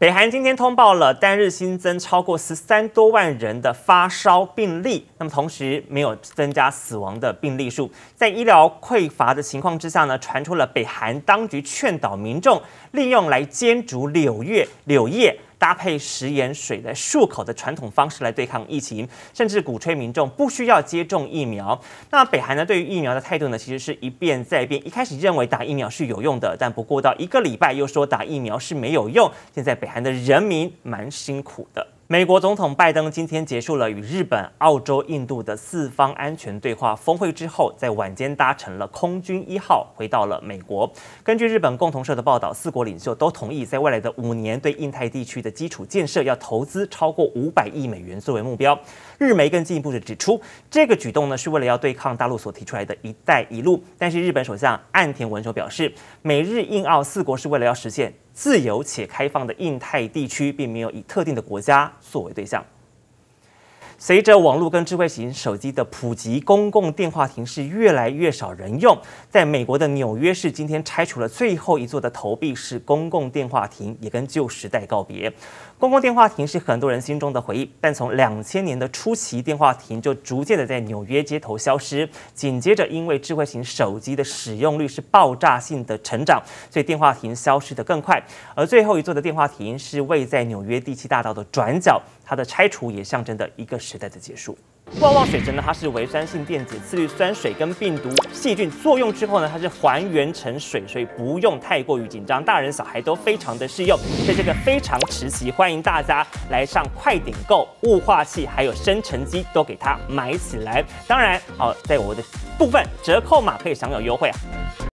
北韩今天通报了单日新增超过13多万人的发烧病例，那么同时没有增加死亡的病例数。在医疗匮乏的情况之下呢，传出了北韩当局劝导民众利用来煎煮柳叶搭配食盐水来漱口的传统方式来对抗疫情，甚至鼓吹民众不需要接种疫苗。那北韩呢对于疫苗的态度呢，其实是一变再变。一开始认为打疫苗是有用的，但不过到1个礼拜又说打疫苗是没有用。现在北韩的人民蛮辛苦的。美国总统拜登今天结束了与日本、澳洲、印度的4方安全对话峰会之后，在晚间搭乘了空军1号回到了美国。根据日本共同社的报道，4国领袖都同意在未来的5年对印太地区的基础建设要投资超过500亿美元作为目标。日媒更进一步地指出，这个举动呢是为了要对抗大陆所提出来的一带一路。但是日本首相岸田文雄表示，美日印澳4国是为了要实现自由且开放的印太地区，并没有以特定的国家作为对象。随着网络跟智慧型手机的普及，公共电话亭是越来越少人用。在美国的纽约市，今天拆除了最后一座的投币式公共电话亭，也跟旧时代告别。公共电话亭是很多人心中的回忆，但从2000年的初期，电话亭就逐渐的在纽约街头消失。紧接着，因为智慧型手机的使用率是爆炸性的成长，所以电话亭消失的更快。而最后一座的电话亭是位在纽约第7大道的转角，它的拆除也象征着一个时代的结束。旺旺水神呢，它是微酸性电解次氯酸水跟病毒细菌作用之后呢，它是还原成水，所以不用太过于紧张，大人小孩都非常的适用。所以这个非常时期，欢迎大家来上快点购，雾化器还有生成机都给它买起来。当然，在我的部分折扣码可以享有优惠。